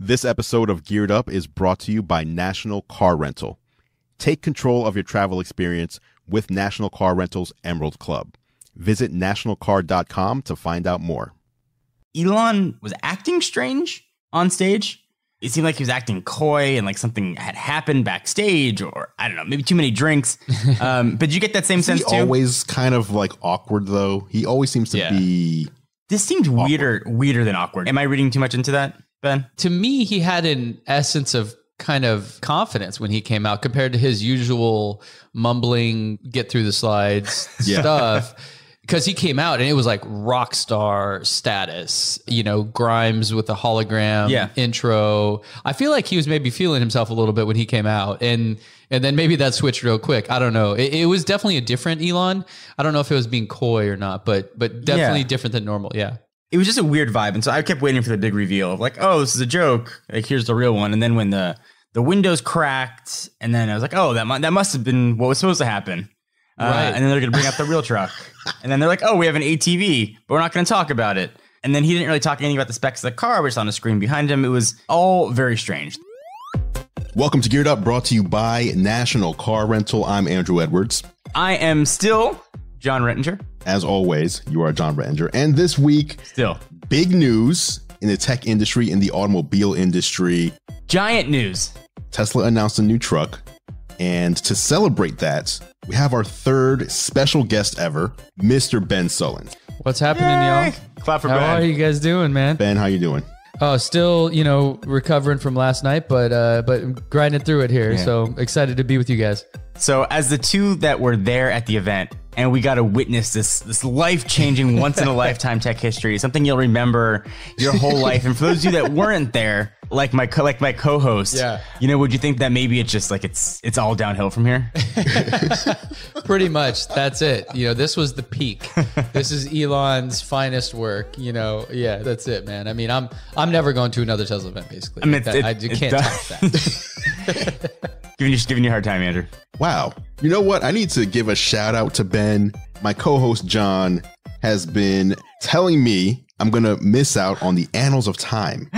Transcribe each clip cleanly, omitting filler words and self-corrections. This episode of Geared Up is brought to you by National Car Rental. Take control of your travel experience with National Car Rental's Emerald Club. Visit nationalcar.com to find out more. Elon was acting strange on stage. It seemed like he was acting coy and like something had happened backstage, or I don't know, maybe too many drinks. But you get that same sense too? He's always kind of like awkward though. He always seems to be... This seemed awkward. Weirder than awkward. Am I reading too much into that, Ben? To me, he had an essence of kind of confidence when he came out compared to his usual mumbling, get through the slides stuff. Because he came out and it was like rock star status, you know, Grimes with the hologram intro. I feel like he was maybe feeling himself a little bit when he came out. And then maybe that switched real quick. I don't know. It was definitely a different Elon. I don't know if it was being coy or not, but definitely different than normal. Yeah. It was just a weird vibe. And so I kept waiting for the big reveal of like, oh, this is a joke. Like, here's the real one. And then when the windows cracked, and then I was like, oh, that must have been what was supposed to happen. Right. And then they're going to bring up the real truck. And then they're like, oh, we have an ATV, but we're not going to talk about it. And then he didn't really talk anything about the specs of the car, which is on the screen behind him. It was all very strange. Welcome to Geared Up, brought to you by National Car Rental. I'm Andrew Edwards. I am still John Rettinger. As always, you are John Rettinger. And this week, still big news in the tech industry, in the automobile industry. Giant news. Tesla announced a new truck. And to celebrate that, we have our third special guest ever, Mr. Ben Sullins. What's happening, y'all? Clap for Ben. How are you guys doing, man? Ben, how you doing? Oh, still, you know, recovering from last night, but grinding through it here. Yeah. So excited to be with you guys. So as the two that were there at the event, and we got to witness this life-changing, once-in-a-lifetime tech history, something you'll remember your whole life. And for those of you that weren't there, like my co-host, you know, would you think that maybe it's just like it's all downhill from here? Pretty much. That's it. You know, this was the peak. This is Elon's finest work. You know, yeah, that's it, man. I mean, I'm never going to another Tesla event, basically. I mean, I can't touch that. Just giving you a hard time, Andrew. Wow. You know what? I need to give a shout out to Ben. My co-host, John, has been telling me I'm going to miss out on the annals of time,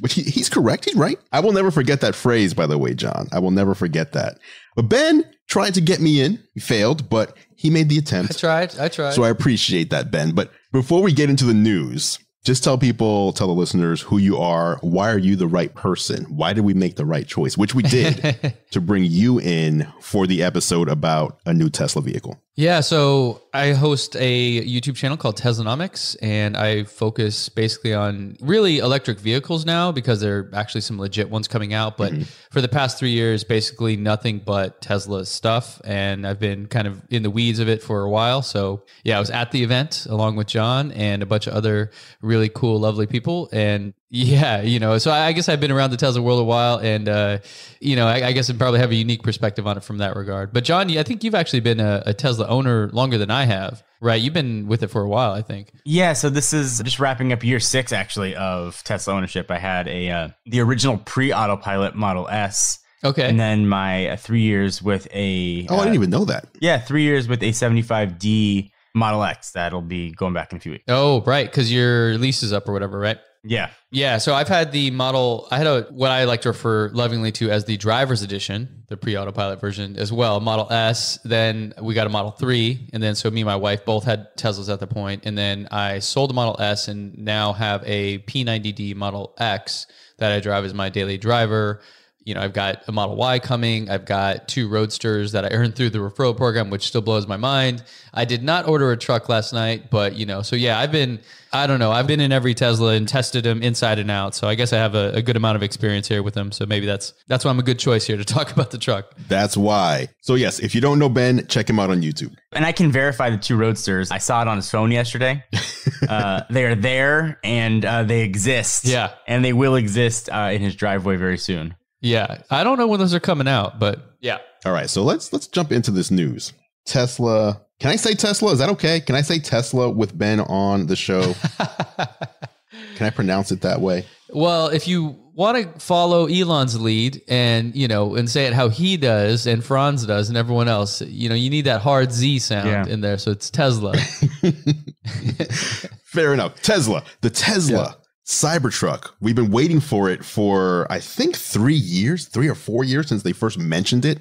which he's correct, right? I will never forget that phrase, by the way, John. I will never forget that. But Ben tried to get me in. He failed, but he made the attempt. I tried. So I appreciate that, Ben. But before we get into the news, just tell the listeners who you are. Why are you the right person? Why did we make the right choice, which we did, to bring you in for the episode about a new Tesla vehicle? Yeah, so I host a YouTube channel called Teslanomics, and I focus basically on really electric vehicles now because there are actually some legit ones coming out. But for the past 3 years, basically nothing but Tesla stuff, and I've been kind of in the weeds of it for a while. So yeah, I was at the event along with John and a bunch of other really cool, lovely people. And yeah, you know, so I guess I've been around the Tesla world a while, and, you know, I guess I probably have a unique perspective on it from that regard. But John, I think you've actually been a Tesla owner longer than I have, right? You've been with it for a while, I think. Yeah, so this is just wrapping up year 6, actually, of Tesla ownership. I had the original pre-autopilot Model S. Okay. And then my 3 years with a... Oh, I didn't even know that. Yeah, 3 years with a 75D Model X. That'll be going back in a few weeks. Oh, right, because your lease is up or whatever, right? Yeah. Yeah. So I've had what I like to refer lovingly to as the driver's edition, the pre-autopilot version as well, Model S. Then we got a Model 3. And then so me and my wife both had Teslas at the point. And then I sold the Model S and now have a P90D Model X that I drive as my daily driver. You know, I've got a Model Y coming. I've got 2 Roadsters that I earned through the referral program, which still blows my mind. I did not order a truck last night, but, you know, so yeah, I've been in every Tesla and tested them inside and out. So I guess I have a good amount of experience here with them. So maybe that's why I'm a good choice here to talk about the truck. That's why. So yes, if you don't know Ben, check him out on YouTube. And I can verify the 2 Roadsters. I saw it on his phone yesterday. They are there and they exist. Yeah. And they will exist in his driveway very soon. Yeah, I don't know when those are coming out, but yeah. All right, so let's jump into this news. Tesla. Can I say Tesla? Is that okay? Can I say Tesla with Ben on the show? Can I pronounce it that way? Well, if you want to follow Elon's lead and, you know, and say it how he does and Franz does and everyone else, you know, you need that hard Z sound in there. So it's Tesla. Fair enough. Tesla. The Tesla. Cybertruck. We've been waiting for it for, I think, 3 or 4 years since they first mentioned it.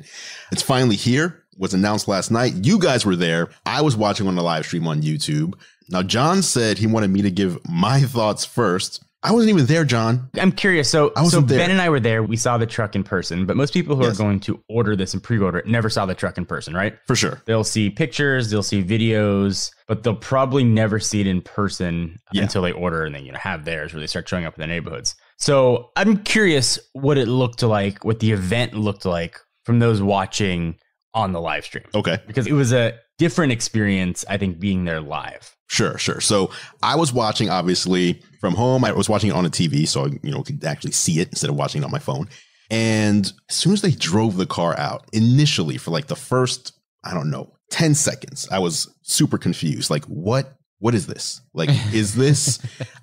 It's finally here. It was announced last night. You guys were there. I was watching on the live stream on YouTube. Now, John said he wanted me to give my thoughts first. I wasn't even there, John. I'm curious. So Ben and I were there. We saw the truck in person, but most people who are going to order this and pre-order it never saw the truck in person, right? For sure. They'll see pictures, they'll see videos, but they'll probably never see it in person until they order and then, you know, have theirs where they start showing up in their neighborhoods. So I'm curious what it looked like, what the event looked like from those watching on the live stream. Okay. Because it was a different experience, I think, being there live. Sure, sure. So I was watching, obviously, from home. I was watching it on a TV, so I, could actually see it instead of watching it on my phone. And as soon as they drove the car out, initially for like the first, 10 seconds, I was super confused. Like, what is this? Like, is this?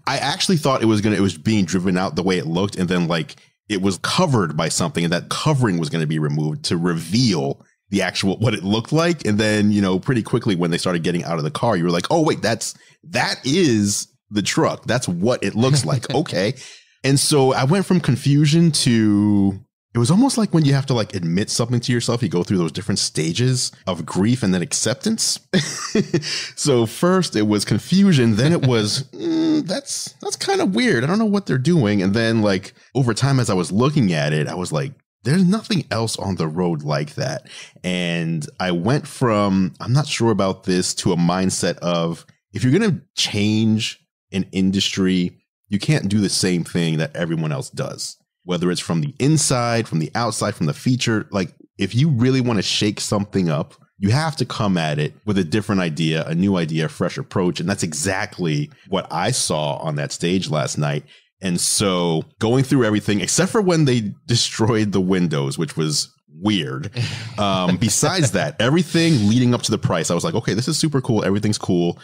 I actually thought it was being driven out the way it looked, and then like it was covered by something, and that covering was going to be removed to reveal the actual, what it looked like. And then, pretty quickly when they started getting out of the car, you were like, oh wait, that is the truck. That's what it looks like. Okay. And so I went from confusion to, it was almost like when you have to like admit something to yourself, you go through those different stages of grief and then acceptance. So first it was confusion. Then it was, that's kind of weird. I don't know what they're doing. And then like over time, as I was looking at it, I was like, there's nothing else on the road like that. And I went from, I'm not sure about this, to a mindset of, if you're going to change an industry, you can't do the same thing that everyone else does, whether it's from the inside, from the outside, from the feature. Like, if you really want to shake something up, you have to come at it with a different idea, a new idea, a fresh approach. And that's exactly what I saw on that stage last night. And so going through everything, except for when they destroyed the windows, which was weird. Besides that, everything leading up to the price, I was like, okay, this is super cool. Everything's cool.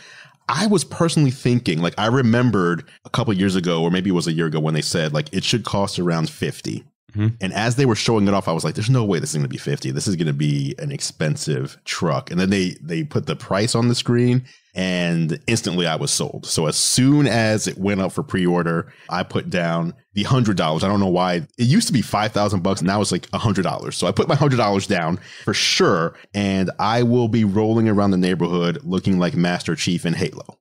I was personally thinking, like, I remembered a couple of years ago, or maybe it was a year ago, when they said like it should cost around 50. Mm-hmm. And as they were showing it off, I was like, there's no way this is going to be 50. This is going to be an expensive truck. And then they put the price on the screen, and instantly I was sold. So as soon as it went up for pre-order, I put down the $100. I don't know why. It used to be $5,000. Now it's like $100. So I put my $100 down for sure. And I will be rolling around the neighborhood looking like Master Chief in Halo.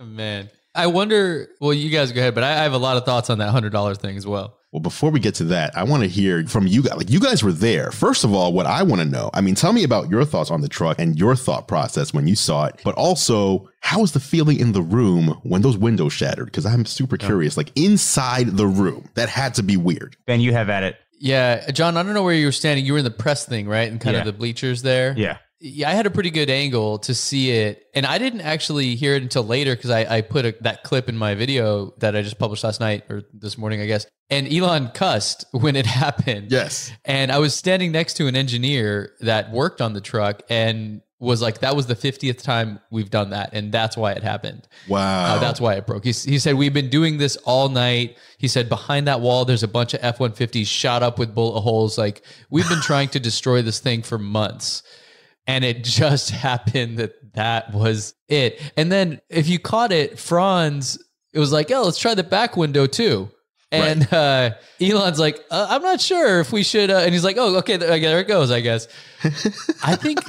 Man, I wonder, well, you guys go ahead, but I have a lot of thoughts on that $100 thing as well. Well, before we get to that, I want to hear from you guys. Like, you guys were there. First of all, what I want to know, tell me about your thoughts on the truck and your thought process when you saw it, but also how was the feeling in the room when those windows shattered? Because I'm super curious, like inside the room, that had to be weird. Ben, you have at it. Yeah. John, I don't know where you were standing. You were in the press thing, right? And kind of the bleachers there. Yeah. Yeah, I had a pretty good angle to see it, and I didn't actually hear it until later because I put that clip in my video that I just published last night, or this morning, I guess. And Elon cussed when it happened. Yes. And I was standing next to an engineer that worked on the truck and was like, that was the 50th time we've done that, and that's why it happened. Wow. That's why it broke. He said, we've been doing this all night. He said, behind that wall, there's a bunch of F-150s shot up with bullet holes. Like, we've been trying to destroy this thing for months. And it just happened that was it. And then if you caught it, Franz, it was like, oh, let's try the back window too. And Elon's like, I'm not sure if we should. And he's like, oh, okay, there it goes, I guess. I think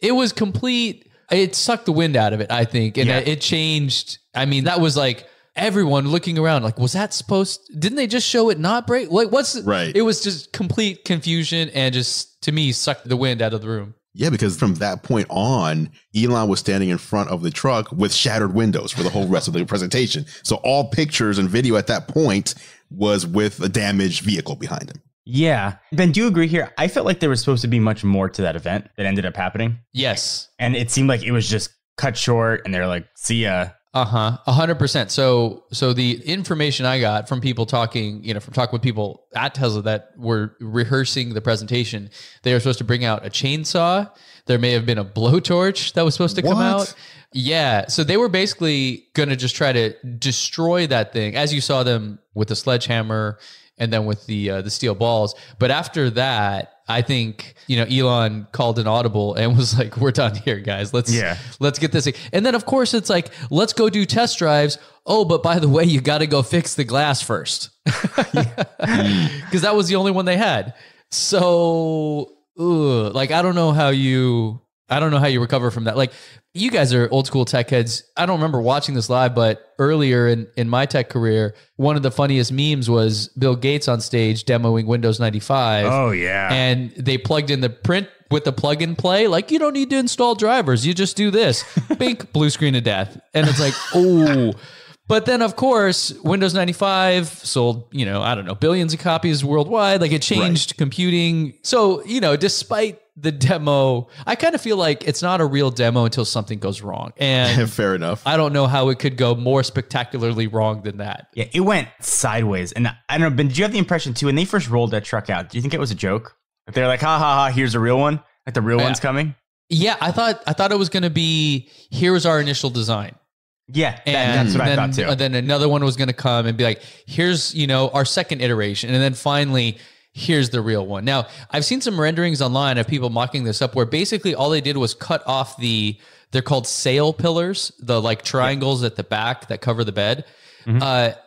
it was complete. It sucked the wind out of it, I think. And it changed. I mean, that was like everyone looking around like, was that supposed? Didn't they just show it not break? Like, what's right? It was just complete confusion and just, to me, sucked the wind out of the room. Yeah, because from that point on, Elon was standing in front of the truck with shattered windows for the whole rest of the presentation. So all pictures and video at that point was with a damaged vehicle behind him. Yeah. Ben, do you agree here? I felt like there was supposed to be much more to that event that ended up happening. Yes. And it seemed like it was just cut short and they're like, see ya. 100%. So the information I got from people talking, from talking with people at Tesla that were rehearsing the presentation, they were supposed to bring out a chainsaw. There may have been a blowtorch that was supposed to come out. Yeah. So they were basically going to just try to destroy that thing, as you saw them with the sledgehammer and then with the steel balls. But after that, I think, you know, Elon called an audible and was like, we're done here, guys. Let's get this thing. And then, of course, it's like, let's go do test drives. Oh, but by the way, you got to go fix the glass first, because that was the only one they had. So, like, I don't know how you recover from that. Like, you guys are old school tech heads. I don't remember watching this live, but earlier in my tech career, one of the funniest memes was Bill Gates on stage demoing Windows 95. Oh yeah. And they plugged in the print with the plug and play. Like, you don't need to install drivers. You just do this. Bink, blue screen of death. And it's like, oh. But then, of course, Windows 95 sold, you know, I don't know, billions of copies worldwide. Like, it changed computing. So, you know, despite the demo, I kind of feel like it's not a real demo until something goes wrong. And fair enough. I don't know how it could go more spectacularly wrong than that. Yeah, it went sideways. And I don't know, Ben, did you have the impression, too, when they first rolled that truck out, do you think it was a joke? If they're like, ha, ha, ha, here's a real one. Like, the real one's coming. Yeah, I thought it was going to be, here's our initial design. Yeah, and that's what I thought too. And then another one was going to come and be like, here's, you know, our second iteration. And then finally, here's the real one. Now, I've seen some renderings online of people mocking this up where basically all they did was cut off they're called sail pillars, the like triangles at the back that cover the bed,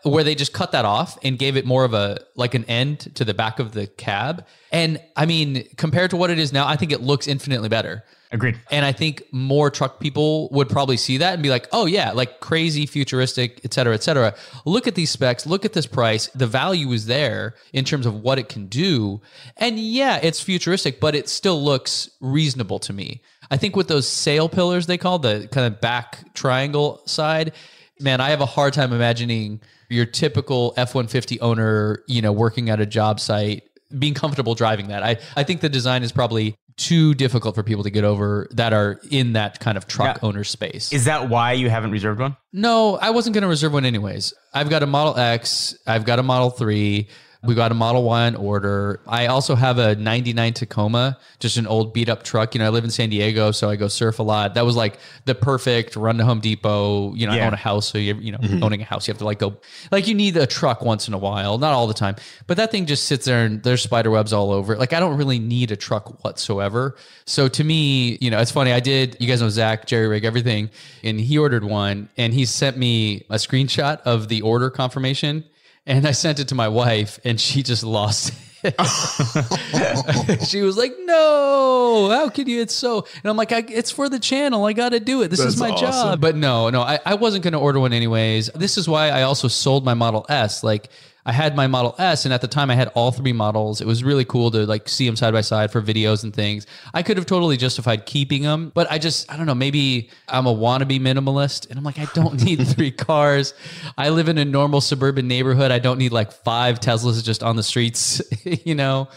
where they just cut that off and gave it more of a, like an end to the back of the cab. And I mean, compared to what it is now, I think it looks infinitely better. Agreed. And I think more truck people would probably see that and be like, oh yeah, like crazy, futuristic, et cetera, et cetera. Look at these specs, look at this price. The value is there in terms of what it can do. And yeah, it's futuristic, but it still looks reasonable to me. I think with those sail pillars, they call the kind of back triangle side, man, I have a hard time imagining your typical F-150 owner, you know, working at a job site, being comfortable driving that. I think the design is probably too difficult for people to get over that are in that kind of truck owner space. Is that why you haven't reserved one? No, I wasn't going to reserve one anyways. I've got a Model X. I've got a Model 3. We've got a Model Y in order. I also have a 99 Tacoma, just an old beat up truck. You know, I live in San Diego, so I go surf a lot. That was like the perfect run to Home Depot. You know, I own a house. So, you know, owning a house, you have to like go, like you need a truck once in a while, not all the time. But that thing just sits there and there's spider webs all over it. Like, I don't really need a truck whatsoever. So to me, you know, it's funny. I did, you guys know Zach, Jerry Rig, everything. And he ordered one and he sent me a screenshot of the order confirmation. And I sent it to my wife and she just lost it. She was like, no, how can you? It's so, and I'm like, it's for the channel. I got to do it. This is my job. But no, I wasn't going to order one anyways. This is why I also sold my Model S. Like, I had my Model S and at the time I had all three models. It was really cool to like see them side by side for videos and things. I could have totally justified keeping them, but I don't know, maybe I'm a wannabe minimalist and I'm like, I don't need three cars. I live in a normal suburban neighborhood. I don't need like five Teslas just on the streets, you know?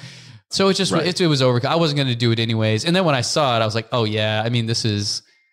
So it's just, it was over. I wasn't going to do it anyways. And then when I saw it, I was like, oh yeah, I mean,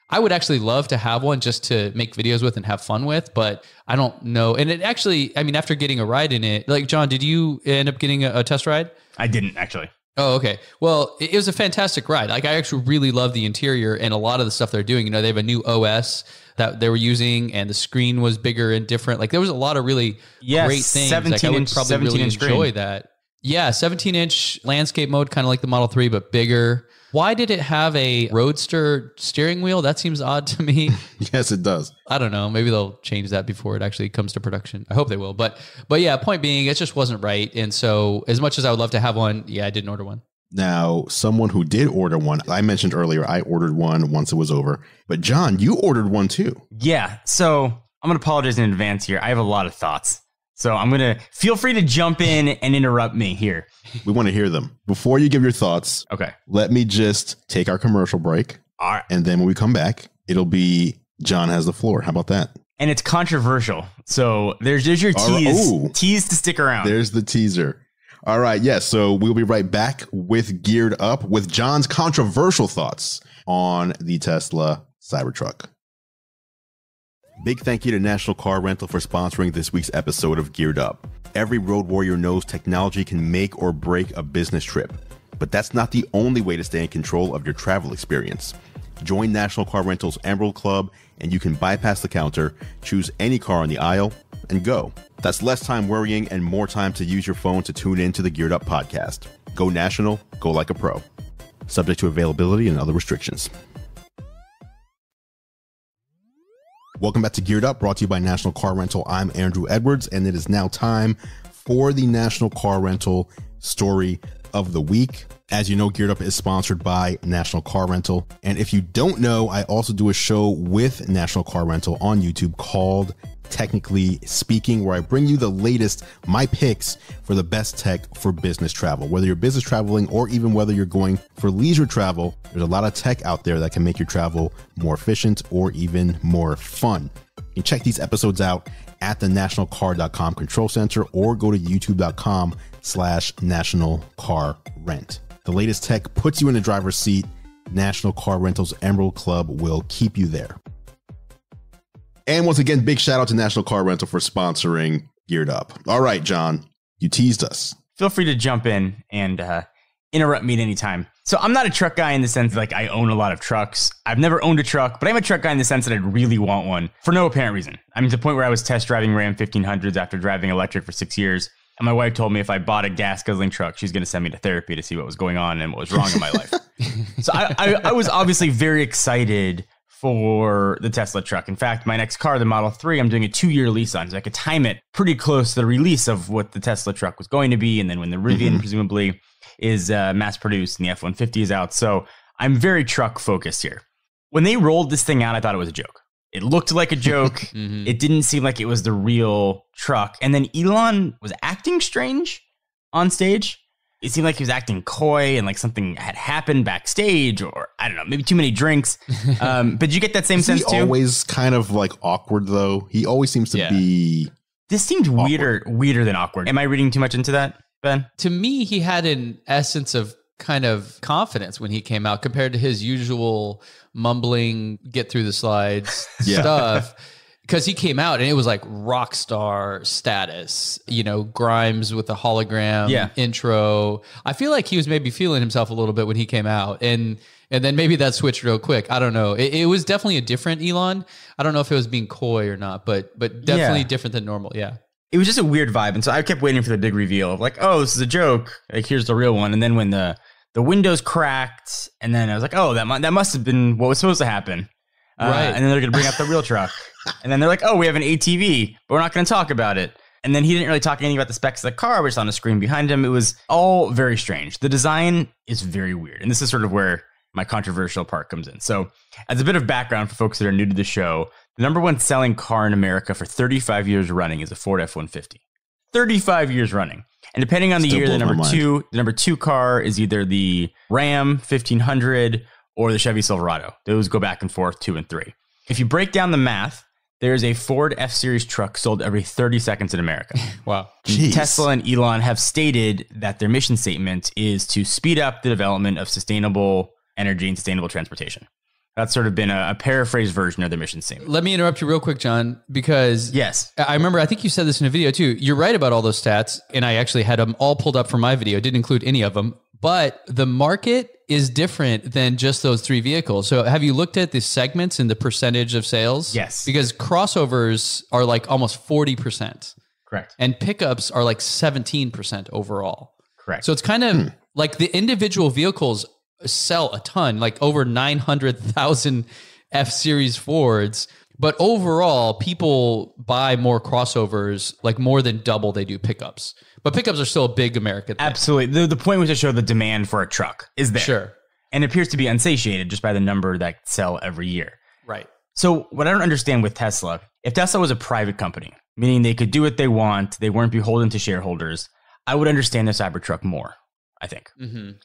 I would actually love to have one just to make videos with and have fun with, but I don't know. And it actually, I mean, after getting a ride in it, like, John, did you end up getting a test ride? I didn't actually. Oh, okay. Well, it was a fantastic ride. Like, I actually really love the interior and a lot of the stuff they're doing. You know, they have a new OS that they were using and the screen was bigger and different. Like, there was a lot of really great things. Like, I would probably really enjoy that. Yeah, 17-inch landscape mode, kind of like the Model 3, but bigger. Why did it have a Roadster steering wheel? That seems odd to me. Yes, it does. I don't know. Maybe they'll change that before it actually comes to production. I hope they will. But yeah, point being, it just wasn't right. And so as much as I would love to have one, yeah, I didn't order one. Now, someone who did order one, I mentioned earlier, I ordered one once it was over. But John, you ordered one too. Yeah. So I'm going to apologize in advance here. I have a lot of thoughts. So I'm going to feel free to jump in and interrupt me here. We want to hear them. Before you give your thoughts, okay, let me just take our commercial break. All right. And then when we come back, it'll be John has the floor. How about that? And it's controversial. So there's your tease. Right. Tease to stick around. There's the teaser. All right. Yes. Yeah, so we'll be right back with Geared Up with John's controversial thoughts on the Tesla Cybertruck. Big thank you to National Car Rental for sponsoring this week's episode of Geared Up. Every road warrior knows technology can make or break a business trip, but that's not the only way to stay in control of your travel experience. Join National Car Rental's Emerald Club and you can bypass the counter, choose any car on the aisle, and go. That's less time worrying and more time to use your phone to tune in to the Geared Up podcast. Go national, go like a pro. Subject to availability and other restrictions. Welcome back to Geared Up, brought to you by National Car Rental. I'm Andrew Edwards, and it is now time for the National Car Rental Story of the Week. As you know, Geared Up is sponsored by National Car Rental. And if you don't know, I also do a show with National Car Rental on YouTube called Technically Speaking, where I bring you the latest, my picks for the best tech for business travel. Whether you're business traveling or even whether you're going for leisure travel, there's a lot of tech out there that can make your travel more efficient or even more fun. You can check these episodes out at the nationalcar.com control center or go to youtube.com/nationalcarrent. The latest tech puts you in the driver's seat. National Car Rental's Emerald Club will keep you there. And once again, big shout out to National Car Rental for sponsoring Geared Up. All right, John, you teased us. Feel free to jump in and interrupt me at any time. So I'm not a truck guy in the sense that, like, I own a lot of trucks. I've never owned a truck, but I'm a truck guy in the sense that I really want one for no apparent reason. I mean, to the point where I was test driving Ram 1500s after driving electric for 6 years. And my wife told me if I bought a gas guzzling truck, she's going to send me to therapy to see what was going on and what was wrong in my life. So I was obviously very excited for the Tesla truck. In fact, my next car, the Model 3, I'm doing a 2-year lease on, so I could time it pretty close to the release of what the Tesla truck was going to be, and then when the Rivian presumably is mass-produced and the F-150 is out. So I'm very truck-focused here. When they rolled this thing out, I thought it was a joke. It looked like a joke. It didn't seem like it was the real truck. And then Elon was acting strange on stage. It seemed like he was acting coy and like something had happened backstage, or I don't know, maybe too many drinks. But you get that same sense too. He's always kind of like awkward though. He always seems to be. This seemed awkward. Weirder than awkward. Am I reading too much into that, Ben? To me, he had an essence of kind of confidence when he came out compared to his usual mumbling, get through the slides stuff. Because he came out and it was like rock star status, you know, Grimes with the hologram intro. I feel like he was maybe feeling himself a little bit when he came out. And then maybe that switched real quick. I don't know. It was definitely a different Elon. I don't know if it was being coy or not, but definitely different than normal. Yeah. It was just a weird vibe. And so I kept waiting for the big reveal of like, oh, this is a joke. Like, here's the real one. And then when the windows cracked, and then I was like, oh, that must have been what was supposed to happen. Right. And then they're going to bring up the real truck. And then they're like, oh, we have an ATV, but we're not going to talk about it. And then he didn't really talk anything about the specs of the car, which is on the screen behind him. It was all very strange. The design is very weird. And this is sort of where my controversial part comes in. So as a bit of background for folks that are new to the show, the number one selling car in America for 35 years running is a Ford F-150. 35 years running. And depending on the year, the number two car is either the Ram 1500 or the Chevy Silverado. Those go back and forth, 2 and 3. If you break down the math, there's a Ford F-Series truck sold every 30 seconds in America. Wow. Jeez. Tesla and Elon have stated that their mission statement is to speed up the development of sustainable energy and sustainable transportation. That's sort of been a paraphrased version of their mission statement. Let me interrupt you real quick, John, because I remember, I think you said this in a video too. You're right about all those stats, and I actually had them all pulled up for my video. Didn't include any of them, but the market is different than just those three vehicles. So have you looked at the segments and the percentage of sales? Yes. Because crossovers are like almost 40%. Correct. And pickups are like 17% overall. Correct. So it's kind of like the individual vehicles sell a ton, like over 900,000 F-Series Fords. But overall, people buy more crossovers, like more than double they do pickups. But pickups are still a big American thing. Absolutely. The point was to show the demand for a truck is there. Sure. And it appears to be unsatiated just by the number that sell every year. Right. So what I don't understand with Tesla, if Tesla was a private company, meaning they could do what they want, they weren't beholden to shareholders, I would understand the Cybertruck more, I think.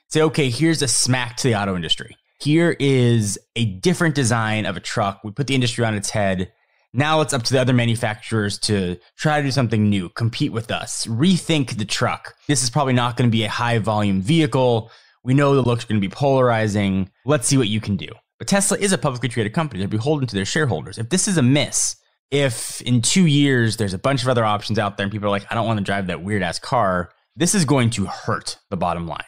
Say, okay, here's a smack to the auto industry. Here is a different design of a truck. We put the industry on its head. Now it's up to the other manufacturers to try to do something new, compete with us, rethink the truck. This is probably not going to be a high volume vehicle. We know the looks are going to be polarizing. Let's see what you can do. But Tesla is a publicly traded company. They're beholden to their shareholders. If this is a miss, if in 2 years there's a bunch of other options out there and people are like, I don't want to drive that weird ass car, this is going to hurt the bottom line.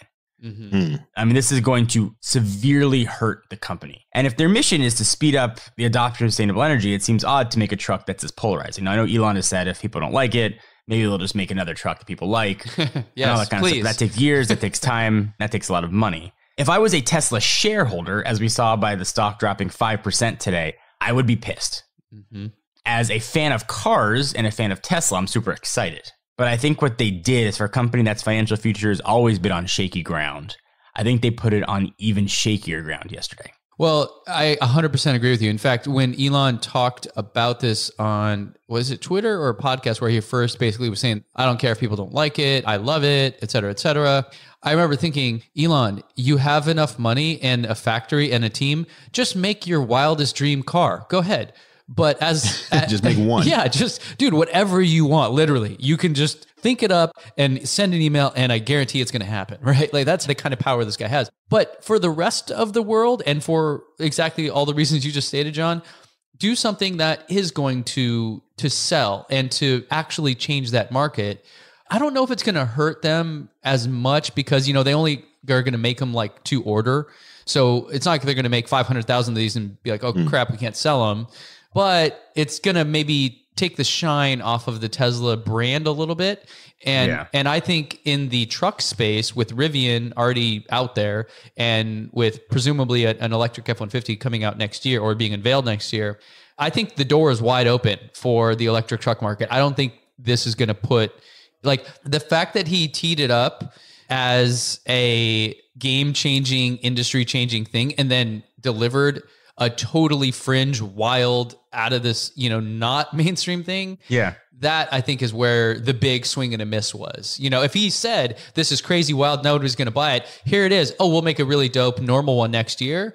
Mm-hmm. I mean, this is going to severely hurt the company. And if their mission is to speed up the adoption of sustainable energy, it seems odd to make a truck that's as polarizing. Now, I know Elon has said if people don't like it, maybe they'll just make another truck that people like. Yes, and all that kind of stuff. That takes years. That takes time. That takes a lot of money. If I was a Tesla shareholder, as we saw by the stock dropping 5% today, I would be pissed. Mm-hmm. As a fan of cars and a fan of Tesla, I'm super excited. But I think what they did is, for a company that's financial future has always been on shaky ground, I think they put it on even shakier ground yesterday. Well, I 100% agree with you. In fact, when Elon talked about this on, was it Twitter or a podcast, where he first basically was saying, I don't care if people don't like it, I love it, et cetera, et cetera. I remember thinking, Elon, you have enough money and a factory and a team. Just make your wildest dream car. Go ahead. But as just make one. Yeah, just dude, whatever you want, literally. You can just think it up and send an email and I guarantee it's going to happen, right? Like that's the kind of power this guy has. But for the rest of the world and for exactly all the reasons you just stated, John, do something that is going to sell and to actually change that market. I don't know if it's going to hurt them as much because, you know, they only are going to make them like to order. So it's not like they're going to make 500,000 of these and be like, oh crap, we can't sell them. But it's going to maybe take the shine off of the Tesla brand a little bit. And and I think in the truck space, with Rivian already out there and with presumably an electric F-150 coming out next year or being unveiled next year, I think the door is wide open for the electric truck market. I don't think this is going to put... Like the fact that he teed it up as a game-changing, industry-changing thing and then delivered a totally fringe, wild, out of this, you know, not mainstream thing. Yeah. That I think is where the big swing and a miss was. You know, if he said, this is crazy wild, nobody's going to buy it. Here it is. Oh, we'll make a really dope normal one next year.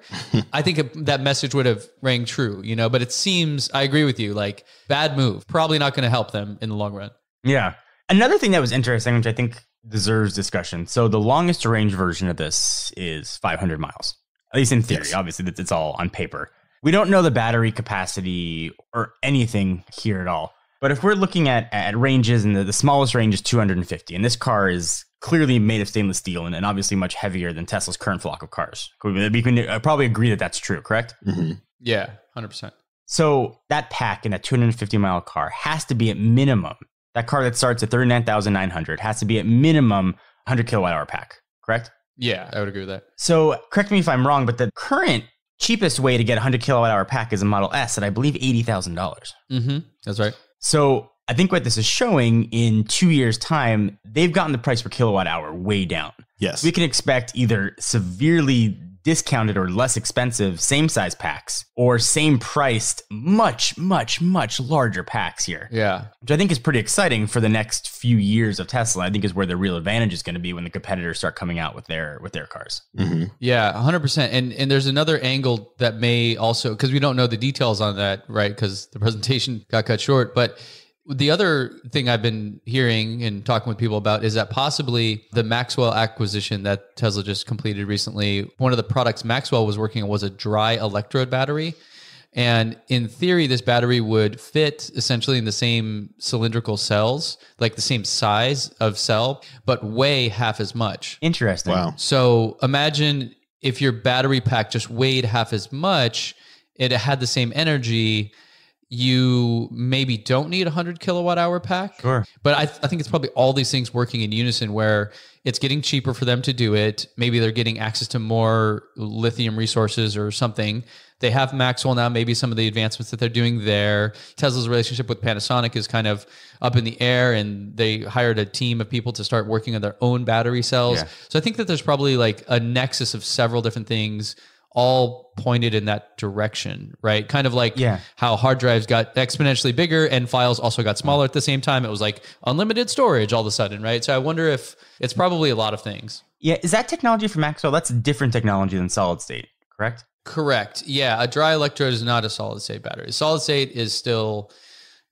I think that message would have rang true, you know, but it seems, I agree with you, like bad move, probably not going to help them in the long run. Yeah. Another thing that was interesting, which I think deserves discussion. So the longest range version of this is 500 miles. At least in theory, obviously, it's all on paper. We don't know the battery capacity or anything here at all. But if we're looking at ranges, and the smallest range is 250, and this car is clearly made of stainless steel and obviously much heavier than Tesla's current flock of cars. We can probably agree that that's true, correct? Mm-hmm. Yeah, 100%. So that pack in that 250-mile car has to be at minimum, that car that starts at 39,900 has to be at minimum 100 kilowatt-hour pack, correct? Yeah, I would agree with that. So correct me if I'm wrong, but the current cheapest way to get a 100 kilowatt hour pack is a Model S at, I believe, $80,000. Mm-hmm. That's right. So I think what this is showing, in 2 years' time, they've gotten the price per kilowatt hour way down. Yes. We can expect either severely discounted or less expensive same size packs or same priced, much, much, much larger packs here. Yeah. Which I think is pretty exciting for the next few years of Tesla. I think is where the real advantage is going to be when the competitors start coming out with their cars. Mm-hmm. Yeah, 100%. And there's another angle that may also, because we don't know the details on that, right? Because the presentation got cut short. But the other thing I've been hearing and talking with people about is that possibly the Maxwell acquisition that Tesla just completed recently, one of the products Maxwell was working on was a dry electrode battery. And in theory, this battery would fit essentially in the same cylindrical cells, like the same size of cell, but weigh half as much. Interesting. Wow. So imagine if your battery pack just weighed half as much, it had the same energy. You maybe don't need a 100 kilowatt hour pack. Sure. But I think it's probably all these things working in unison, where it's getting cheaper for them to do it. Maybe they're getting access to more lithium resources or something. They have Maxwell now, maybe some of the advancements that they're doing there. Tesla's relationship with Panasonic is kind of up in the air, and they hired a team of people to start working on their own battery cells. Yeah. So I think that there's probably like a nexus of several different things all pointed in that direction, right? Kind of like how hard drives got exponentially bigger and files also got smaller at the same time. It was like unlimited storage all of a sudden, right? So I wonder if it's probably a lot of things. Yeah. Is that technology from Maxwell? That's a different technology than solid state, correct? Correct. Yeah. A dry electrode is not a solid state battery. Solid state is still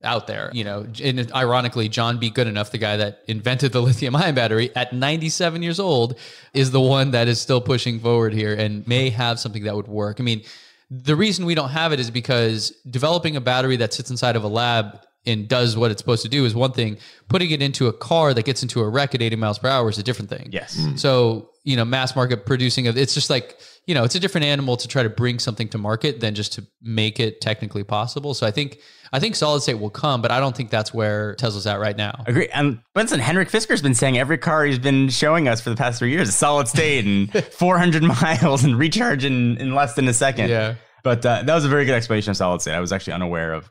out there, you know, and ironically, John B. Goodenough, the guy that invented the lithium ion battery at 97 years old, is the one that is still pushing forward here and may have something that would work. I mean, the reason we don't have it is because developing a battery that sits inside of a lab and does what it's supposed to do is one thing. Putting it into a car that gets into a wreck at 80 miles per hour is a different thing. Yes. Mm-hmm. So, you know, mass market producing of it's just like, you know, it's a different animal to try to bring something to market than just to make it technically possible. So I think solid state will come, but I don't think that's where Tesla's at right now. Agree. And Benson, Henrik Fisker's been saying every car he's been showing us for the past 3 years is solid state and 400 miles and recharge in less than a second. Yeah. But that was a very good explanation of solid state. I was actually unaware of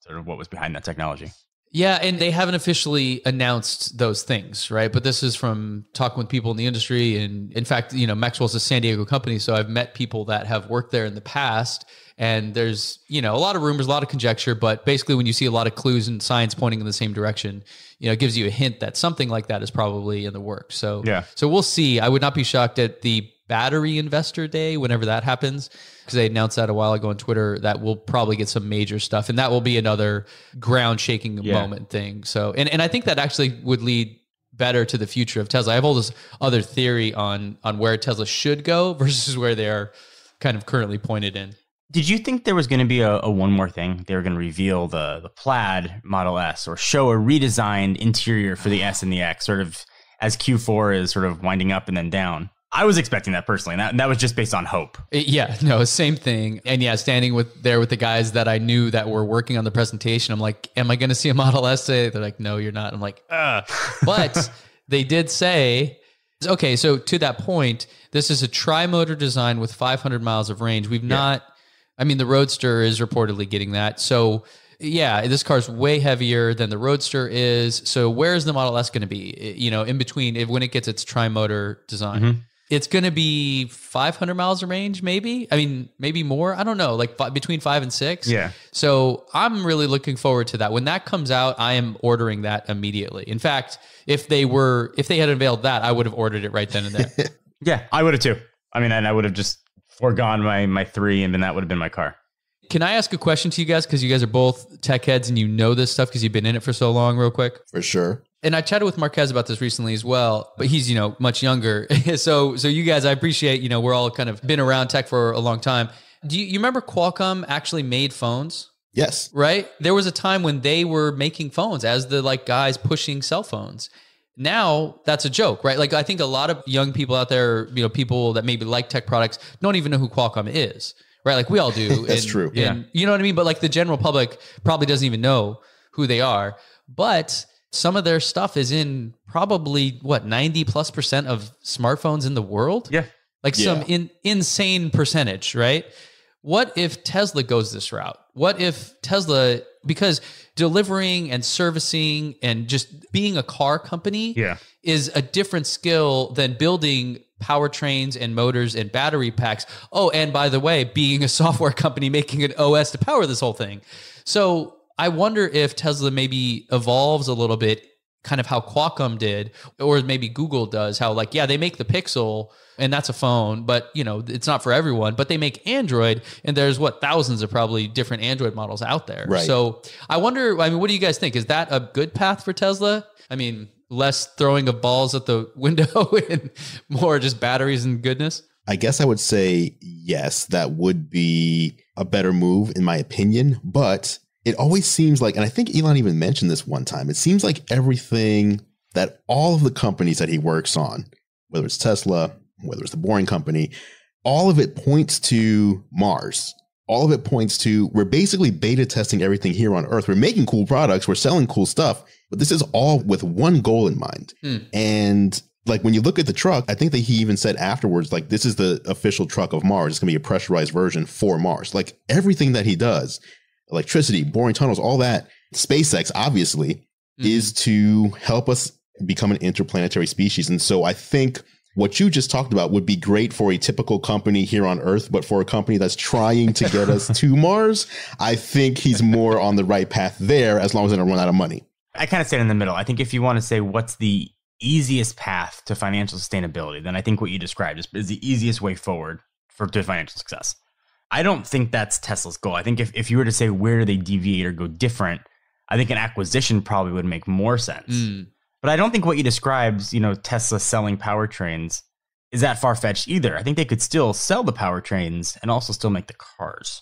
sort of what was behind that technology. Yeah, and they haven't officially announced those things, right? But this is from talking with people in the industry. And in fact, you know, Maxwell's a San Diego company, so I've met people that have worked there in the past. And there's, you know, a lot of rumors, a lot of conjecture, but basically when you see a lot of clues and signs pointing in the same direction, you know, it gives you a hint that something like that is probably in the works. So, yeah. So we'll see. I would not be shocked at the Battery Investor Day, whenever that happens, because they announced that a while ago on Twitter, that we'll probably get some major stuff. And that will be another ground-shaking moment thing. So, and I think that actually would lead better to the future of Tesla. I have all this other theory on where Tesla should go versus where they are kind of currently pointed in. Did you think there was going to be a one more thing? They were going to reveal the plaid Model S or show a redesigned interior for the S and the X, sort of as Q4 is sort of winding up and then down. I was expecting that personally, and that was just based on hope. Yeah, no, same thing. And yeah, standing with the guys that I knew that were working on the presentation, I'm like, am I going to see a Model S today? They're like, no, you're not. I'm like, ugh. But they did say, okay, so to that point, this is a tri-motor design with 500 miles of range. We've not, I mean, the Roadster is reportedly getting that. So yeah, this car's way heavier than the Roadster is. So where's the Model S going to be? You know, in between, when it gets its tri-motor design. Mm-hmm. It's going to be 500 miles of range, maybe. I mean, maybe more. I don't know, like between 5 and 6. Yeah. So I'm really looking forward to that. When that comes out, I am ordering that immediately. In fact, if they had unveiled that, I would have ordered it right then and there. Yeah, I would have too. I mean, and I would have just foregone my 3, and then that would have been my car. Can I ask a question to you guys? Because you guys are both tech heads and you know this stuff because you've been in it for so long, real quick. For sure. And I chatted with Marquez about this recently as well, but he's, you know, much younger. So you guys, I appreciate, you know, we're all kind of been around tech for a long time. Do you remember Qualcomm actually made phones? Yes. Right? There was a time when they were making phones as the like guys pushing cell phones. Now that's a joke, right? Like I think a lot of young people out there, you know, people that maybe like tech products don't even know who Qualcomm is, right? Like we all do. That's true. Yeah. You know what I mean? But like the general public probably doesn't even know who they are, but some of their stuff is in probably, 90%+ of smartphones in the world? Yeah. Like some insane percentage, right? What if Tesla goes this route? What if Tesla, because delivering and servicing and just being a car company is a different skill than building powertrains and motors and battery packs. Oh, and by the way, being a software company, making an OS to power this whole thing. So I wonder if Tesla maybe evolves a little bit, kind of how Qualcomm did, or maybe Google does, how like, yeah, they make the Pixel and that's a phone, but you know, it's not for everyone, but they make Android and there's thousands of probably different Android models out there. Right. So I wonder, I mean, what do you guys think? Is that a good path for Tesla? I mean, less throwing of balls at the window and more just batteries and goodness. I guess I would say, yes, that would be a better move in my opinion, but it always seems like, and I think Elon even mentioned this one time, it seems like everything that all of the companies that he works on, whether it's Tesla, whether it's the Boring Company, all of it points to Mars. All of it points to, we're basically beta testing everything here on Earth. We're making cool products. We're selling cool stuff. But this is all with one goal in mind. Mm. And like when you look at the truck, I think that he even said afterwards, like this is the official truck of Mars. It's going to be a pressurized version for Mars. Like everything that he does, electricity, boring tunnels, all that, SpaceX obviously is to help us become an interplanetary species. And so I think what you just talked about would be great for a typical company here on Earth, but for a company that's trying to get us to Mars, I think he's more on the right path there as long as they don't run out of money. I kind of stand in the middle. I think if you want to say what's the easiest path to financial sustainability, then I think what you described is the easiest way forward to financial success. I don't think that's Tesla's goal. I think if you were to say, where do they deviate or go different? I think an acquisition probably would make more sense. Mm. But I don't think what you described, you know, Tesla selling powertrains is that far-fetched either. I think they could still sell the powertrains and also still make the cars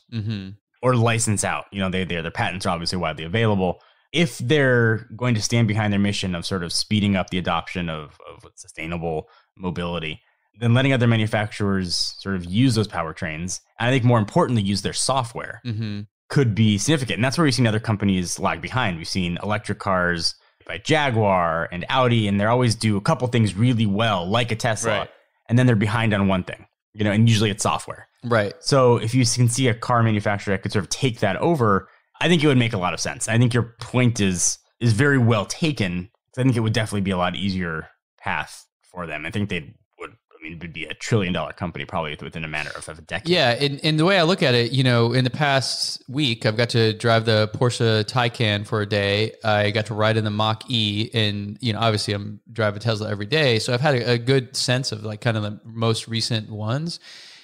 or license out. You know, their patents are obviously widely available. if they're going to stand behind their mission of sort of speeding up the adoption of sustainable mobility, then letting other manufacturers sort of use those powertrains, and I think more importantly, use their software, mm-hmm. could be significant. And that's where we've seen other companies lag behind. We've seen electric cars by Jaguar and Audi, and they always do a couple things really well, like a Tesla, right. and then they're behind on one thing, you know, and usually it's software. Right. So if you can see a car manufacturer that could sort of take that over, I think it would make a lot of sense. I think your point is very well taken. I think it would definitely be a lot easier path for them. I think they would, I mean, it would be a $1 trillion company probably within a matter of a decade. Yeah. And the way I look at it, you know, in the past week, I've got to drive the Porsche Taycan for a day. I got to ride in the Mach-E, and, you know, obviously I'm driving a Tesla every day. So I've had a good sense of like kind of the most recent ones.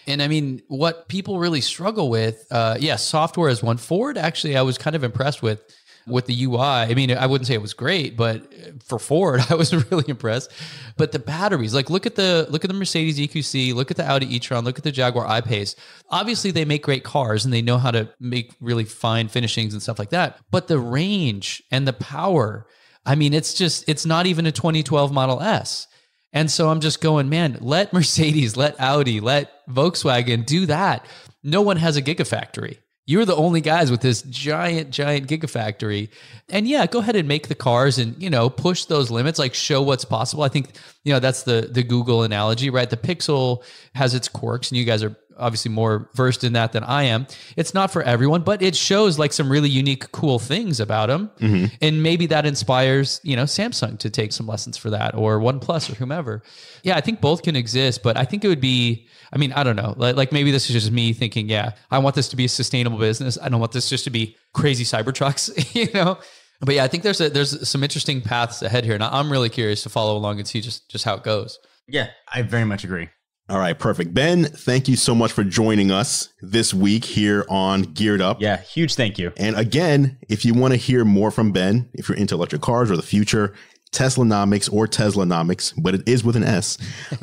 And I mean, what people really struggle with, software is one. Ford, actually, I was kind of impressed with the UI. I mean, I wouldn't say it was great, but for Ford, I was really impressed. But the batteries, like look at the Mercedes EQC, look at the Audi e-tron, look at the Jaguar I-Pace. Obviously, they make great cars and they know how to make really fine finishings and stuff like that. But the range and the power, I mean, it's not even a 2012 Model S. And so I'm just going, man, let Mercedes, let Audi, let Volkswagen do that. No one has a gigafactory. You're the only guys with this giant, giant gigafactory. And yeah, go ahead and make the cars and, you know, push those limits, like show what's possible. I think, you know, that's the Google analogy, right? The Pixel has its quirks, and you guys are obviously more versed in that than I am. It's not for everyone, but it shows like some really unique, cool things about them. Mm-hmm. And maybe that inspires, you know, Samsung to take some lessons for that, or OnePlus or whomever. Yeah, I think both can exist, but I think it would be, I mean, I don't know, like maybe this is just me thinking, yeah, I want this to be a sustainable business. I don't want this just to be crazy Cybertrucks, you know? But yeah, I think there's some interesting paths ahead here. And I'm really curious to follow along and see just how it goes. Yeah, I very much agree. All right, perfect. Ben, thank you so much for joining us this week here on Geared Up. Yeah, huge thank you. And again, if you want to hear more from Ben, if you're into electric cars or the future, Teslanomics, but it is with an S,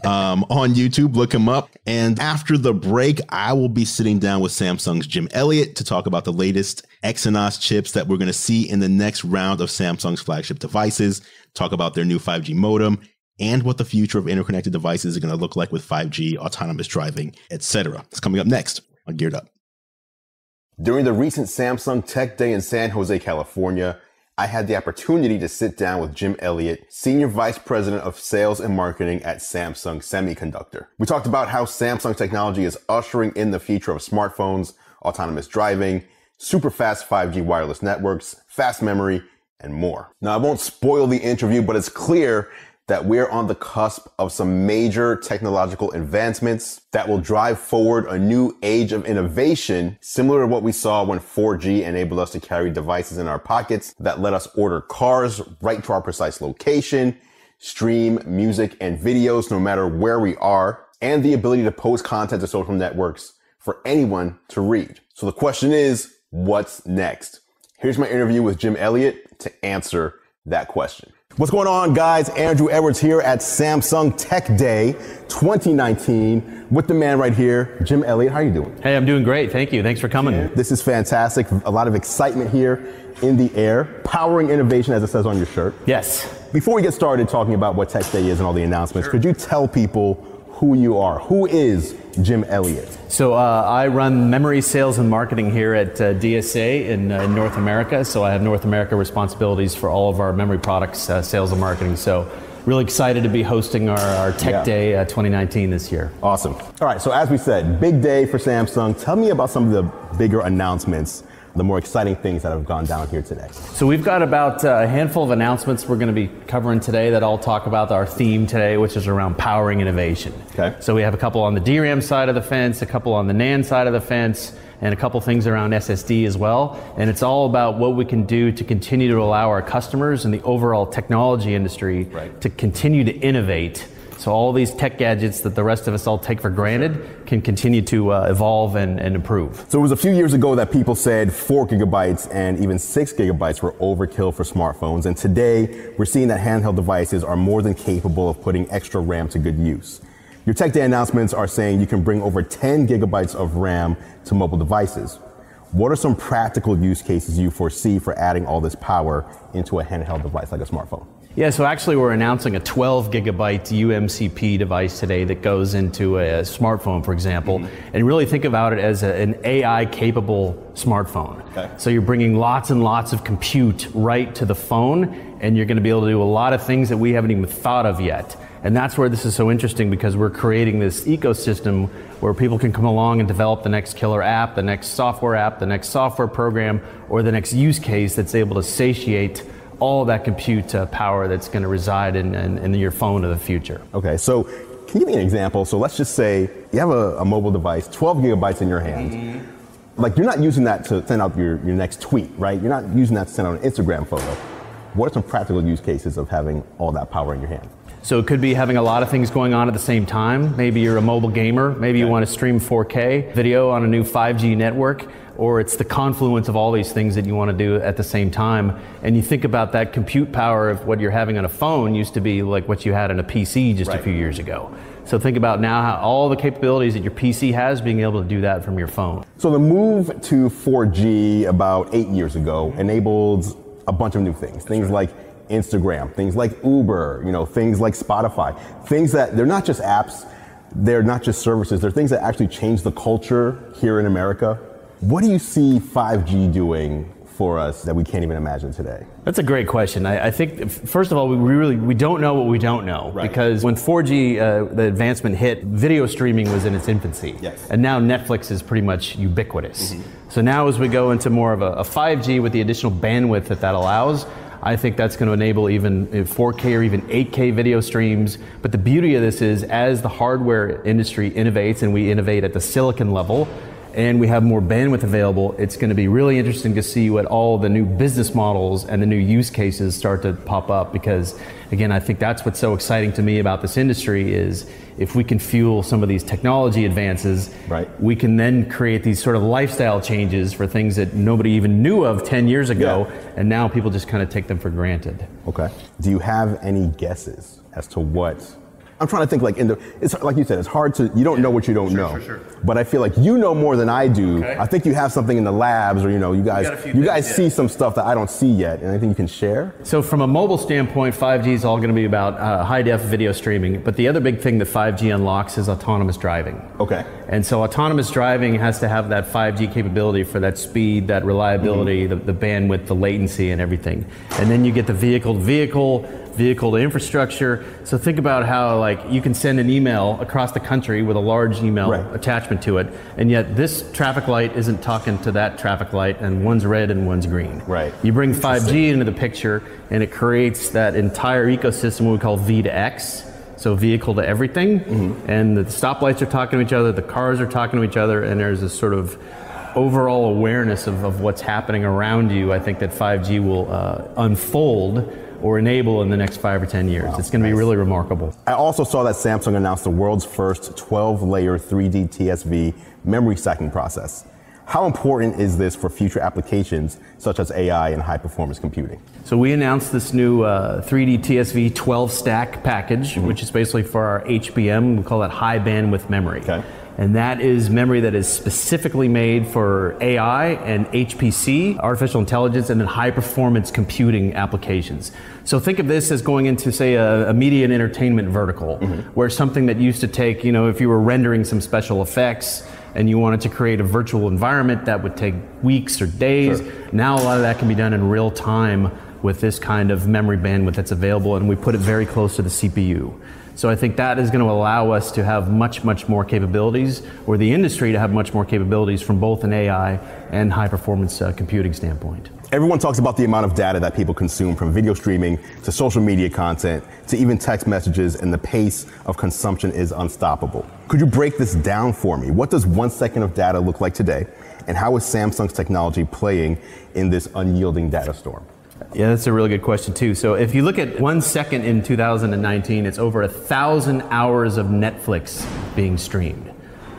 on YouTube, look him up. And after the break, I will be sitting down with Samsung's Jim Elliott to talk about the latest Exynos chips that we're going to see in the next round of Samsung's flagship devices, talk about their new 5G modem, and what the future of interconnected devices is going to look like with 5G, autonomous driving, etc. It's coming up next on Geared Up. During the recent Samsung Tech Day in San Jose, California, I had the opportunity to sit down with Jim Elliott, Senior Vice President of Sales and Marketing at Samsung Semiconductor. We talked about how Samsung technology is ushering in the future of smartphones, autonomous driving, super fast 5G wireless networks, fast memory, and more. Now, I won't spoil the interview, but it's clear that we're on the cusp of some major technological advancements that will drive forward a new age of innovation, similar to what we saw when 4G enabled us to carry devices in our pockets that let us order cars right to our precise location, stream music and videos no matter where we are, and the ability to post content to social networks for anyone to read. So the question is, what's next? Here's my interview with Jim Elliott to answer that question. What's going on, guys? Andrew Edwards here at Samsung Tech Day 2019 with the man right here, Jim Elliott. How are you doing? Hey, I'm doing great. Thank you. Thanks for coming. Yeah. This is fantastic. A lot of excitement here in the air, powering innovation as it says on your shirt. Yes. Before we get started talking about what Tech Day is and all the announcements, Sure. Could you tell people who you are? Who is Jim Elliott? So I run memory sales and marketing here at DSA in North America. So I have North America responsibilities for all of our memory products, sales and marketing. So really excited to be hosting our Tech Day 2019 this year. Awesome. All right. So as we said, big day for Samsung. Tell me about some of the bigger announcements, the more exciting things that have gone down here today. So we've got about a handful of announcements we're going to be covering today that all talk about our theme today, which is around powering innovation. Okay. So we have a couple on the DRAM side of the fence, a couple on the NAND side of the fence, and a couple things around SSD as well. And it's all about what we can do to continue to allow our customers and the overall technology industry to continue to innovate. So all these tech gadgets that the rest of us all take for granted can continue to evolve and improve. So it was a few years ago that people said 4 gigabytes and even 6 gigabytes were overkill for smartphones. And today we're seeing that handheld devices are more than capable of putting extra RAM to good use. Your Tech Day announcements are saying you can bring over 10 gigabytes of RAM to mobile devices. What are some practical use cases you foresee for adding all this power into a handheld device like a smartphone? Yeah, so actually we're announcing a 12 gigabyte UMCP device today that goes into a smartphone, for example, and really think about it as an AI-capable smartphone. Okay. So you're bringing lots and lots of compute right to the phone, and you're going to be able to do a lot of things that we haven't even thought of yet. And that's where this is so interesting, because we're creating this ecosystem where people can come along and develop the next killer app, the next software program, or the next use case that's able to satiate all that compute power that's going to reside in your phone of the future. Okay, so can you give me an example? So let's just say you have a mobile device, 12 gigabytes in your hand. Like, you're not using that to send out your next tweet, right? You're not using that to send out an Instagram photo. What are some practical use cases of having all that power in your hand? So it could be having a lot of things going on at the same time. Maybe you're a mobile gamer. Maybe you want to stream 4K video on a new 5G network, or it's the confluence of all these things that you want to do at the same time. And you think about that compute power of what you're having on a phone used to be like what you had on a PC just a few years ago. So think about now how all the capabilities that your PC has, being able to do that from your phone. So the move to 4G about 8 years ago enabled a bunch of new things. Things like Instagram, things like Uber, you know, things like Spotify, things that they're not just apps, they're not just services, they're things that actually change the culture here in America. What do you see 5G doing for us that we can't even imagine today? That's a great question. I think, first of all, we don't know what we don't know. Right. Because when 4G, the advancement hit, video streaming was in its infancy. Yes. And now Netflix is pretty much ubiquitous. So now as we go into more of a 5G with the additional bandwidth that that allows, I think that's going to enable even 4K or even 8K video streams. But the beauty of this is, as the hardware industry innovates and we innovate at the silicon level, and we have more bandwidth available, it's going to be really interesting to see what all the new business models and the new use cases start to pop up, because again, I think that's what's so exciting to me about this industry is if we can fuel some of these technology advances, we can then create these sort of lifestyle changes for things that nobody even knew of 10 years ago, and now people just kind of take them for granted. Okay. Do you have any guesses as to what? I'm trying to think, like, it's like you said, it's hard to, you don't know what you don't know. But I feel like you know more than I do. Okay. I think you have something in the labs, or you know, you guys see some stuff that I don't see yet, and I think you can share. So from a mobile standpoint, 5G is all going to be about high-def video streaming, but the other big thing that 5G unlocks is autonomous driving. Okay. And so autonomous driving has to have that 5G capability for that speed, that reliability, the bandwidth, the latency, and everything. And then you get the vehicle to infrastructure. So think about how, like, you can send an email across the country with a large email attachment to it, and yet this traffic light isn't talking to that traffic light, and one's red and one's green. Right. You bring 5G into the picture, and it creates that entire ecosystem we call V2X, so vehicle to everything, and the stoplights are talking to each other, the cars are talking to each other, and there's this sort of overall awareness of what's happening around you. I think that 5G will unfold or enable in the next 5 or 10 years. Wow, it's going to be really remarkable. I also saw that Samsung announced the world's first 12-layer 3D-TSV memory stacking process. How important is this for future applications such as AI and high-performance computing? So we announced this new 3D-TSV 12-stack package, which is basically for our HBM, we call that high-bandwidth memory. Okay. And that is memory that is specifically made for AI and HPC, artificial intelligence, and then high-performance computing applications. So think of this as going into, say, a media and entertainment vertical, where something that used to take, you know, if you were rendering some special effects and you wanted to create a virtual environment, that would take weeks or days. Now a lot of that can be done in real time with this kind of memory bandwidth that's available, and we put it very close to the CPU. So I think that is going to allow us to have much, much more capabilities, or the industry to have much more capabilities from both an AI and high-performance computing standpoint. Everyone talks about the amount of data that people consume, from video streaming to social media content to even text messages, and the pace of consumption is unstoppable. Could you break this down for me? What does 1 second of data look like today, and how is Samsung's technology playing in this unyielding data storm? Yeah, that's a really good question too. So if you look at 1 second in 2019, it's over 1,000 hours of Netflix being streamed.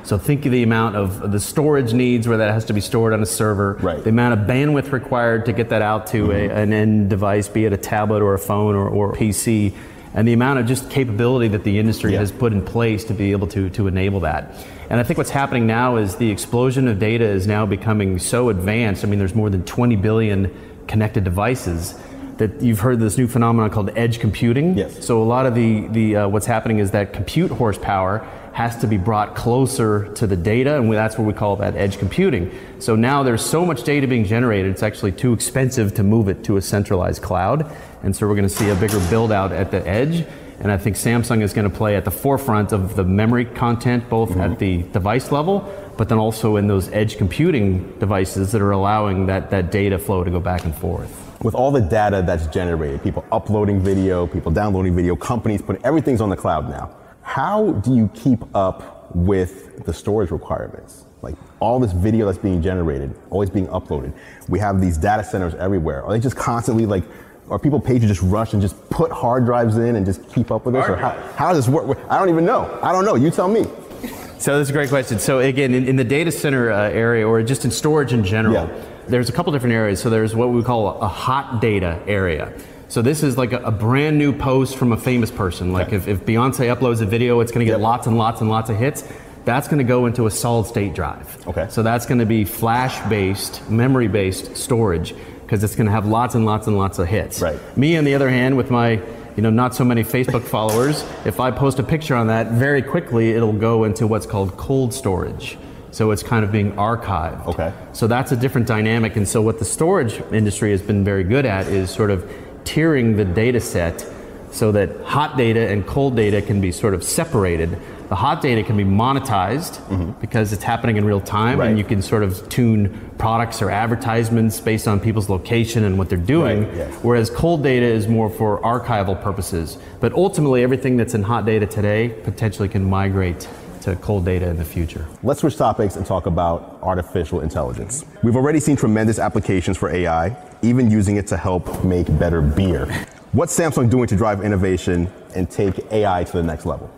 So think of the amount of the storage needs where that has to be stored on a server, the amount of bandwidth required to get that out to an end device, be it a tablet or a phone or a PC. and the amount of just capability that the industry has put in place to be able to enable that. And I think what's happening now is the explosion of data is now becoming so advanced. I mean, there's more than 20 billion connected devices that you've heard this new phenomenon called edge computing. Yes. So a lot of the what's happening is that compute horsepower has to be brought closer to the data, and that's what we call that edge computing. So now there's so much data being generated, it's actually too expensive to move it to a centralized cloud. And so we're gonna see a bigger build out at the edge. And I think Samsung is gonna play at the forefront of the memory content, both at the device level, but then also in those edge computing devices that are allowing that data flow to go back and forth. With all the data that's generated, people uploading video, people downloading video, companies putting, everything's on the cloud now. How do you keep up with the storage requirements? Like all this video that's being generated, always being uploaded. We have these data centers everywhere. Are they just constantly like, are people paid to just rush and just put hard drives in and just keep up with this? Or how does this work? I don't even know. I don't know. You tell me. So that's a great question. So again, in the data center area, or just in storage in general, there's a couple different areas. So there's what we call a hot data area. So this is like a brand new post from a famous person. Like if Beyonce uploads a video, it's gonna get lots and lots and lots of hits. That's gonna go into a solid state drive. Okay. So that's gonna be flash-based, memory-based storage, because it's gonna have lots and lots and lots of hits. Right. Me, on the other hand, with my not so many Facebook followers, if I post a picture on that, very quickly it'll go into what's called cold storage. So it's kind of being archived. Okay. So that's a different dynamic. And so what the storage industry has been very good at is sort of tiering the data set so that hot data and cold data can be sort of separated. The hot data can be monetized because it's happening in real time, and you can sort of tune products or advertisements based on people's location and what they're doing, whereas cold data is more for archival purposes. But ultimately, everything that's in hot data today potentially can migrate to cold data in the future. Let's switch topics and talk about artificial intelligence. We've already seen tremendous applications for AI, even using it to help make better beer. What's Samsung doing to drive innovation and take AI to the next level?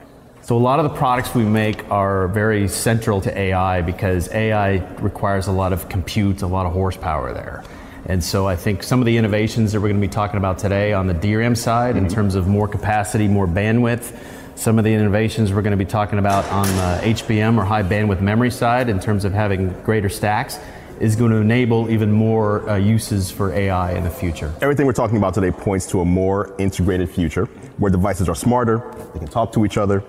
So a lot of the products we make are very central to AI because AI requires a lot of compute, a lot of horsepower there. And so I think some of the innovations that we're going to be talking about today on the DRAM side in terms of more capacity, more bandwidth, some of the innovations we're going to be talking about on the HBM or high bandwidth memory side in terms of having greater stacks is going to enable even more uses for AI in the future. Everything we're talking about today points to a more integrated future where devices are smarter, they can talk to each other,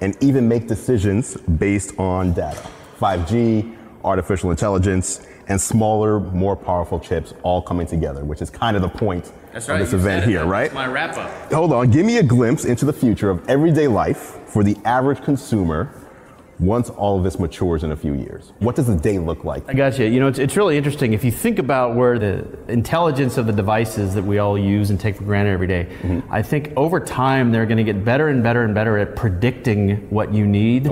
and even make decisions based on data. 5G, artificial intelligence, and smaller, more powerful chips all coming together, which is kind of the point of this event here, right? That's my wrap up. Hold on, give me a glimpse into the future of everyday life for the average consumer once all of this matures in a few years. What does the day look like? I got you. You know, it's really interesting. If you think about where the intelligence of the devices that we all use and take for granted every day, I think over time they're going to get better and better and better at predicting what you need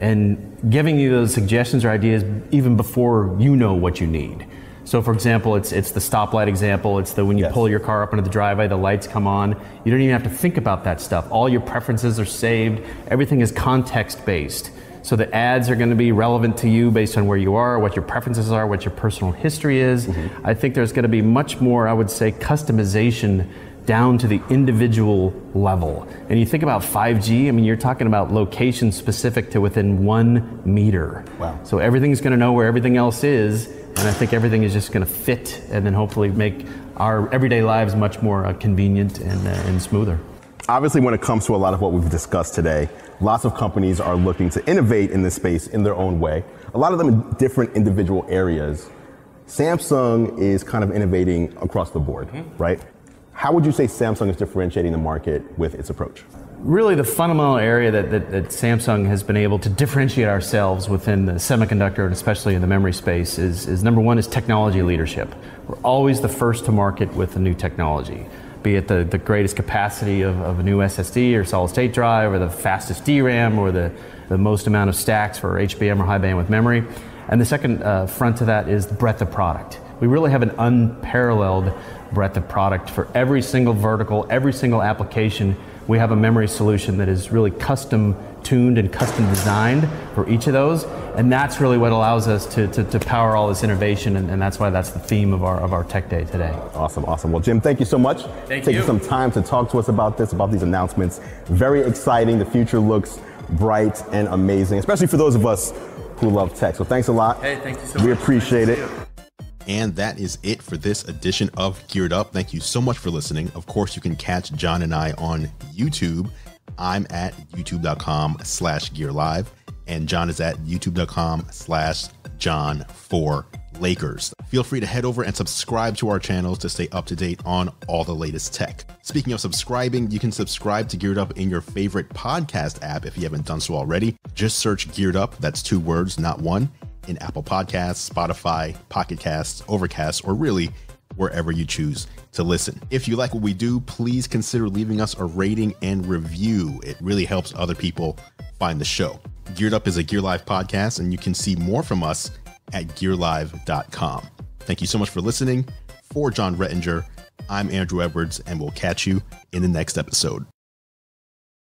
and giving you those suggestions or ideas even before you know what you need. So for example, it's the stoplight example. It's the when you pull your car up into the driveway, the lights come on. You don't even have to think about that stuff. All your preferences are saved. Everything is context-based. So the ads are going to be relevant to you based on where you are, what your preferences are, what your personal history is. I think there's going to be much more, I would say, customization down to the individual level. And you think about 5G, I mean, you're talking about location specific to within 1 meter. Wow. So everything's going to know where everything else is, and I think everything is just going to fit and then hopefully make our everyday lives much more convenient and smoother. Obviously, when it comes to a lot of what we've discussed today, lots of companies are looking to innovate in this space in their own way. A lot of them in different individual areas. Samsung is kind of innovating across the board, right? How would you say Samsung is differentiating the market with its approach? Really, the fundamental area that Samsung has been able to differentiate ourselves within the semiconductor, and especially in the memory space, is number one is technology leadership. We're always the first to market with a new technology, be it the greatest capacity of a new SSD or solid state drive, or the fastest DRAM, or the most amount of stacks for HBM or high bandwidth memory. And the second front to that is the breadth of product. We really have an unparalleled breadth of product for every single vertical, every single application. We have a memory solution that is really custom tuned and custom designed for each of those. And that's really what allows us to power all this innovation, and that's why that's the theme of our Tech Day today. Awesome, awesome. Well, Jim, thank you so much. Thank you. Taking some time to talk to us about this, about these announcements. Very exciting. The future looks bright and amazing, especially for those of us who love tech. So thanks a lot. Hey, thank you so much. We appreciate it. And that is it for this edition of Geared Up. Thank you so much for listening. Of course, you can catch John and I on YouTube. I'm at youtube.com/GearLive, and John is at youtube.com/John4Lakers. Feel free to head over and subscribe to our channels to stay up to date on all the latest tech. Speaking of subscribing, you can subscribe to Geared Up in your favorite podcast app if you haven't done so already. Just search Geared Up, that's 2 words, not one, in Apple Podcasts, Spotify, Pocket Casts, Overcast, or really wherever you choose to listen. If you like what we do, please consider leaving us a rating and review. It really helps other people find the show. Geared Up is a Gear Live podcast, and you can see more from us at gearlive.com. Thank you so much for listening. For John Rettinger, I'm Andrew Edwards, and we'll catch you in the next episode.